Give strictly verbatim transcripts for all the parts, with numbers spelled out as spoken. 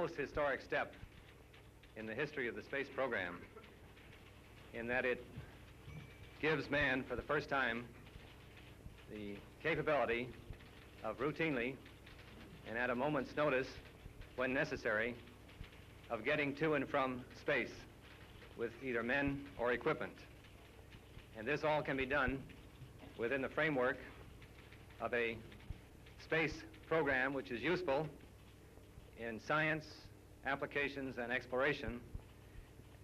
most historic step in the history of the space program, in that it gives man, for the first time, the capability of routinely and at a moment's notice, when necessary, of getting to and from space with either men or equipment. And this all can be done within the framework of a space program which is useful in science, applications, and exploration,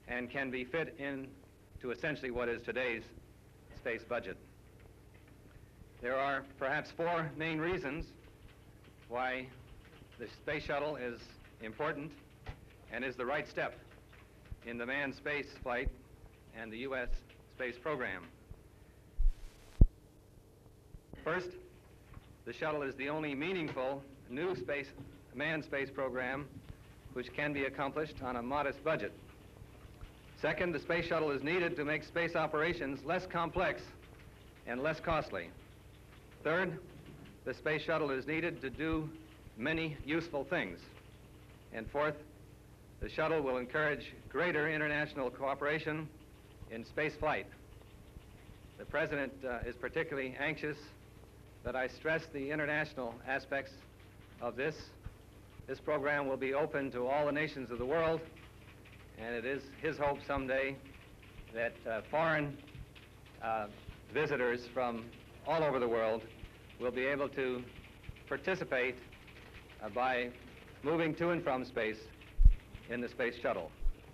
and can be fit in to essentially what is today's space budget. There are perhaps four main reasons why the space shuttle is important and is the right step in the manned space flight and the U S space program. First, the shuttle is the only meaningful new space manned space program which can be accomplished on a modest budget. Second, the space shuttle is needed to make space operations less complex and less costly. Third, the space shuttle is needed to do many useful things. And fourth, the shuttle will encourage greater international cooperation in space flight. The President uh, is particularly anxious that I stress the international aspects of this. This program will be open to all the nations of the world, and it is his hope someday that uh, foreign uh, visitors from all over the world will be able to participate uh, by moving to and from space in the space shuttle.